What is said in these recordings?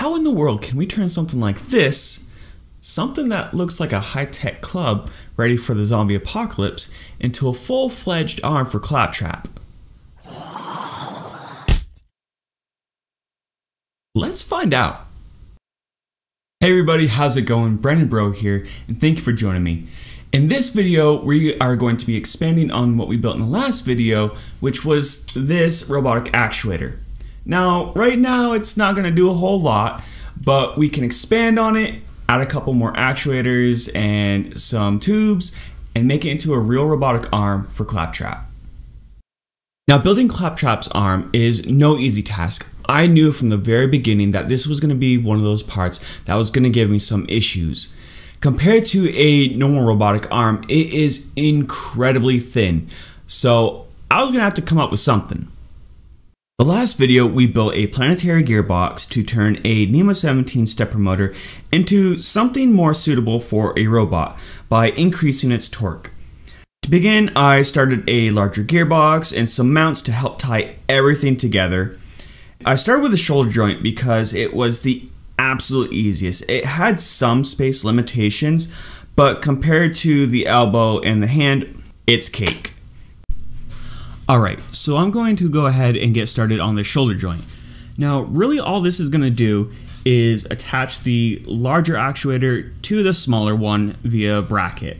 How in the world can we turn something like this, something that looks like a high-tech club ready for the zombie apocalypse, into a full-fledged arm for Claptrap? Let's find out. Hey everybody, how's it going? Brandon Breault here, and thank you for joining me. In this video, we are going to be expanding on what we built in the last video, which was this robotic actuator. Now, right now, it's not going to do a whole lot, but we can expand on it, add a couple more actuators and some tubes, and make it into a real robotic arm for Claptrap. Now, building Claptrap's arm is no easy task. I knew from the very beginning that this was going to be one of those parts that was going to give me some issues. Compared to a normal robotic arm, it is incredibly thin, so I was going to have to come up with something. The last video, we built a planetary gearbox to turn a NEMA 17 stepper motor into something more suitable for a robot by increasing its torque. To begin, I started a larger gearbox and some mounts to help tie everything together. I started with a shoulder joint because it was the absolute easiest. It had some space limitations, but compared to the elbow and the hand, it's cake. Alright, so I'm going to go ahead and get started on the shoulder joint. Now, really all this is going to do is attach the larger actuator to the smaller one via bracket.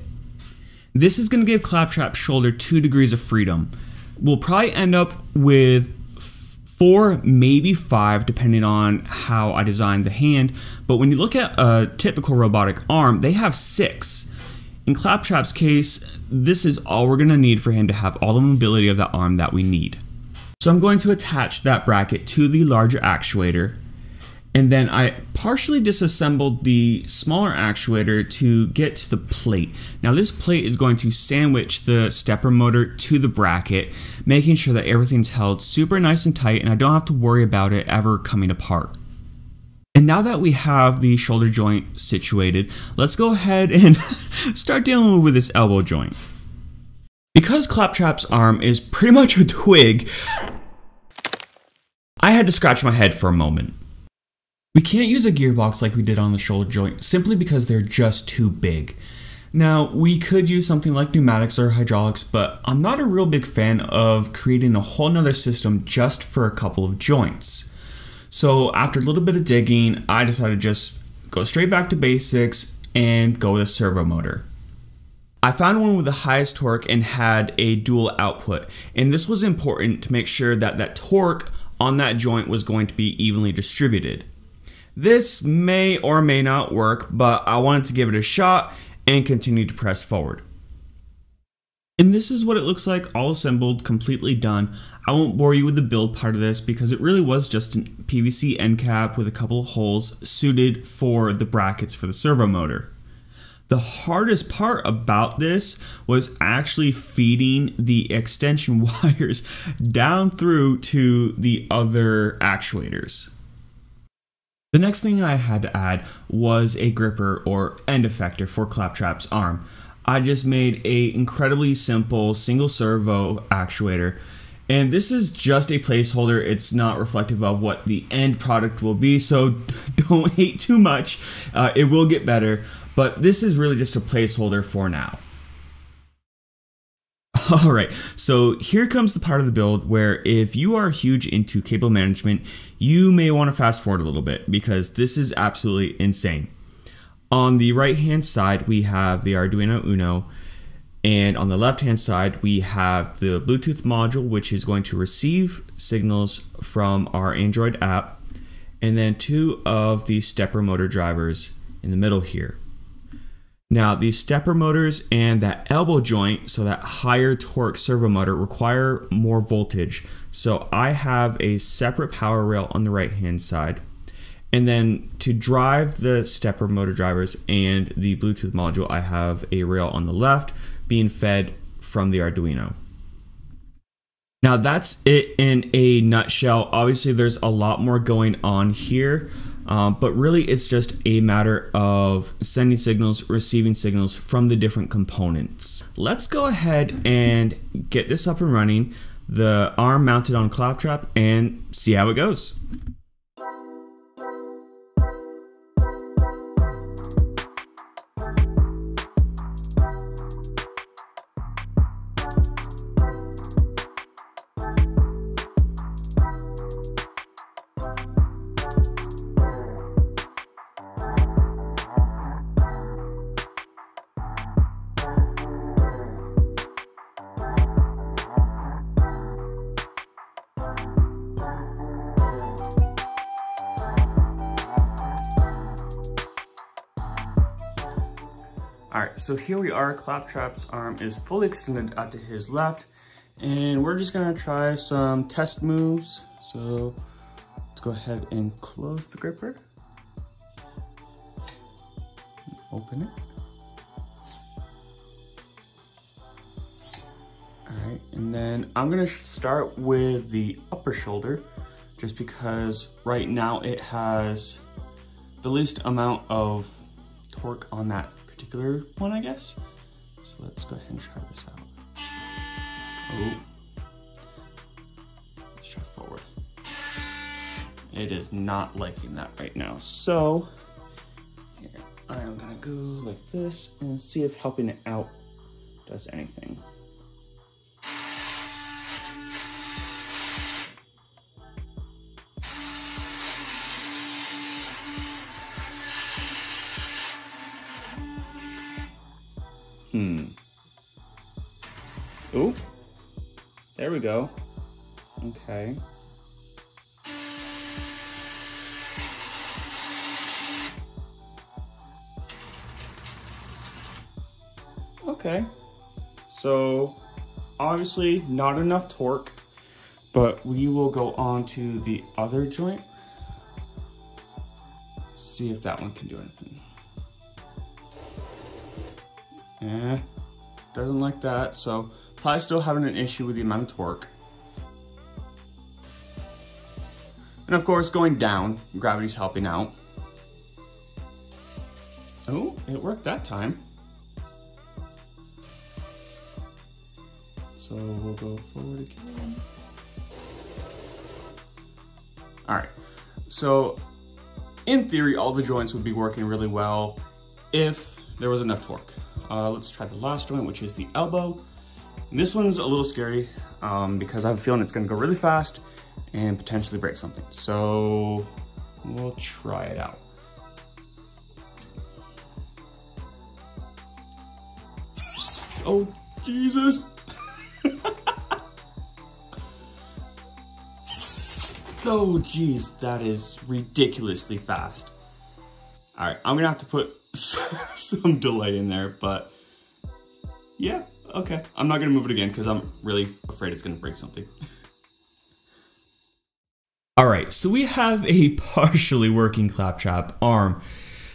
This is going to give Claptrap's shoulder 2 degrees of freedom. We'll probably end up with 4, maybe 5, depending on how I design the hand, but when you look at a typical robotic arm, they have 6. In Claptrap's case, this is all we're going to need for him to have all the mobility of the arm that we need. So I'm going to attach that bracket to the larger actuator, and then I partially disassembled the smaller actuator to get to the plate. Now this plate is going to sandwich the stepper motor to the bracket, making sure that everything's held super nice and tight and I don't have to worry about it ever coming apart. And now that we have the shoulder joint situated, let's go ahead and start dealing with this elbow joint. Because Claptrap's arm is pretty much a twig, I had to scratch my head for a moment. We can't use a gearbox like we did on the shoulder joint simply because they're just too big. Now, we could use something like pneumatics or hydraulics, but I'm not a real big fan of creating a whole nother system just for a couple of joints. So after a little bit of digging, I decided to just go straight back to basics and go with a servo motor. I found one with the highest torque and had a dual output, and this was important to make sure that that torque on that joint was going to be evenly distributed. This may or may not work, but I wanted to give it a shot and continue to press forward. And this is what it looks like all assembled, completely done. I won't bore you with the build part of this because it really was just a PVC end cap with a couple of holes suited for the brackets for the servo motor. The hardest part about this was actually feeding the extension wires down through to the other actuators. The next thing I had to add was a gripper or end effector for Claptrap's arm. I just made an incredibly simple single servo actuator, and this is just a placeholder. It's not reflective of what the end product will be, so don't hate too much. It will get better, but this is really just a placeholder for now. Alright, so here comes the part of the build where if you are huge into cable management, you may want to fast forward a little bit because this is absolutely insane. On the right hand side, we have the Arduino Uno, and on the left hand side, we have the Bluetooth module, which is going to receive signals from our Android app, and then 2 of the stepper motor drivers in the middle here. Now, these stepper motors and that elbow joint, so that higher torque servo motor, require more voltage. So I have a separate power rail on the right hand side. And then to drive the stepper motor drivers and the Bluetooth module, I have a rail on the left being fed from the Arduino. Now that's it in a nutshell. Obviously there's a lot more going on here. But really it's just a matter of sending signals, receiving signals from the different components. Let's go ahead and get this up and running, the arm mounted on Claptrap, and see how it goes. All right, so here we are. Claptrap's arm is fully extended out to his left, and we're just gonna try some test moves. So let's go ahead and close the gripper. Open it. All right, and then I'm gonna start with the upper shoulder, just because right now it has the least amount of torque on that particular one, I guess. So let's go ahead and try this out. Oh, let's try forward. It is not liking that right now. So here, I'm gonna go like this and see if helping it out does anything. Oop, there we go. Okay. Okay, so obviously not enough torque, but we will go on to the other joint. See if that one can do anything. Eh, doesn't like that, so probably still having an issue with the amount of torque. And of course, going down, gravity's helping out. Oh, it worked that time. So we'll go forward again. All right, so in theory, all the joints would be working really well if there was enough torque. Let's try the last joint, which is the elbow. And this one's a little scary because I have a feeling it's gonna go really fast and potentially break something. So we'll try it out. Oh, Jesus. Oh, geez, that is ridiculously fast. All right, I'm gonna have to put some delay in there, but yeah, okay. I'm not gonna move it again because I'm really afraid it's gonna break something. All right, so we have a partially working Claptrap arm.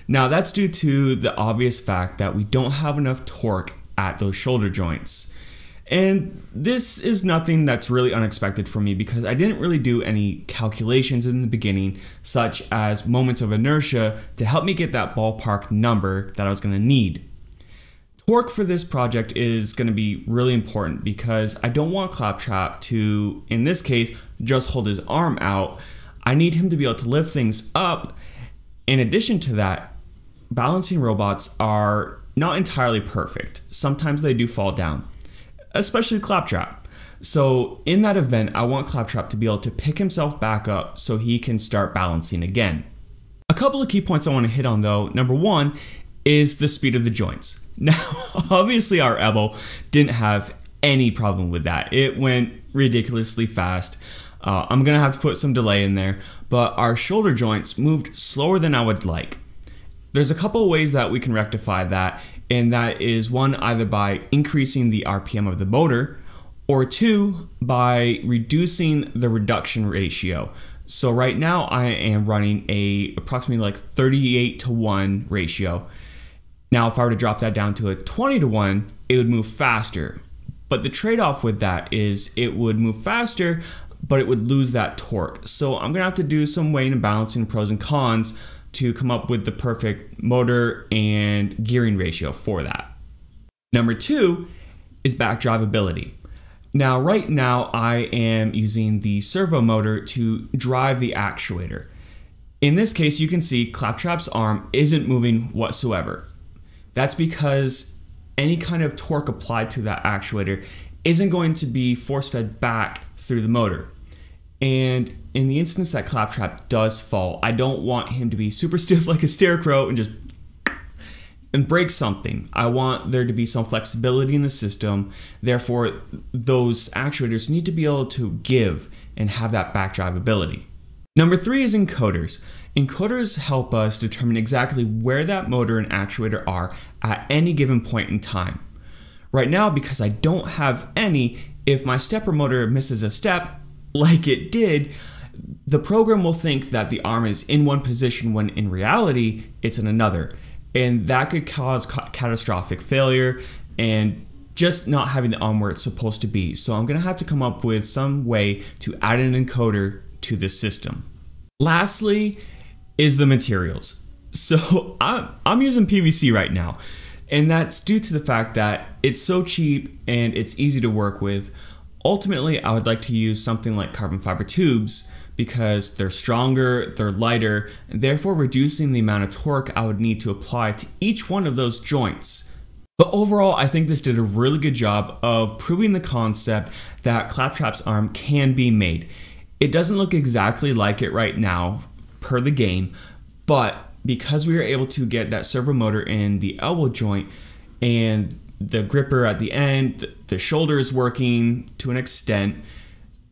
Now that's due to the obvious fact that we don't have enough torque at those shoulder joints. And this is nothing that's really unexpected for me because I didn't really do any calculations in the beginning, such as moments of inertia, to help me get that ballpark number that I was gonna need. Torque for this project is gonna be really important because I don't want Claptrap to, in this case, just hold his arm out. I need him to be able to lift things up. In addition to that, balancing robots are not entirely perfect. Sometimes they do fall down, especially Claptrap. So in that event, I want Claptrap to be able to pick himself back up so he can start balancing again. A couple of key points I want to hit on though. Number one is the speed of the joints. Now, obviously our elbow didn't have any problem with that. It went ridiculously fast. I'm gonna have to put some delay in there, but our shoulder joints moved slower than I would like. There's a couple of ways that we can rectify that, and that is one, either by increasing the RPM of the motor, or two, by reducing the reduction ratio. So right now I am running approximately like 38:1 ratio. Now, if I were to drop that down to a 20:1, it would move faster. But the trade-off with that is it would move faster, but it would lose that torque. So I'm gonna have to do some weighing and balancing pros and cons to come up with the perfect motor and gearing ratio for that. Number two is back drivability. Now, right now I am using the servo motor to drive the actuator. In this case, you can see Claptrap's arm isn't moving whatsoever. That's because any kind of torque applied to that actuator isn't going to be force-fed back through the motor. And in the instance that Claptrap does fall, I don't want him to be super stiff like a scarecrow and just break something. I want there to be some flexibility in the system. Therefore, those actuators need to be able to give and have that back drivability. Number three is encoders. Encoders help us determine exactly where that motor and actuator are at any given point in time. Right now, because I don't have any, if my stepper motor misses a step, like it did, the program will think that the arm is in one position when in reality, it's in another. And that could cause catastrophic failure and just not having the arm where it's supposed to be. So I'm gonna have to come up with some way to add an encoder to this system. Lastly is the materials. So I'm using PVC right now, and that's due to the fact that it's so cheap and it's easy to work with. Ultimately, I would like to use something like carbon fiber tubes because they're stronger, they're lighter, and therefore reducing the amount of torque I would need to apply to each one of those joints. But overall, I think this did a really good job of proving the concept that Claptrap's arm can be made. It doesn't look exactly like it right now per the game, but because we were able to get that servo motor in the elbow joint and the gripper at the end, the shoulder is working to an extent,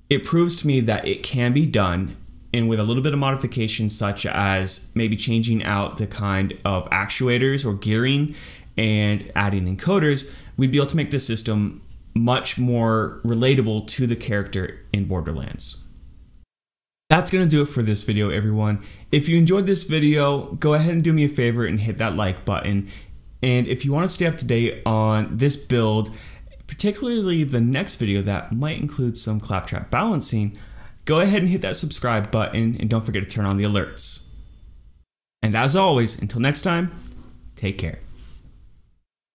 it proves to me that it can be done. And with a little bit of modification, such as maybe changing out the kind of actuators or gearing and adding encoders, we'd be able to make this system much more relatable to the character in Borderlands. That's gonna do it for this video, everyone. If you enjoyed this video, go ahead and do me a favor and hit that like button. And if you want to stay up to date on this build, particularly the next video that might include some claptrap balancing, go ahead and hit that subscribe button and don't forget to turn on the alerts. And as always, until next time, take care.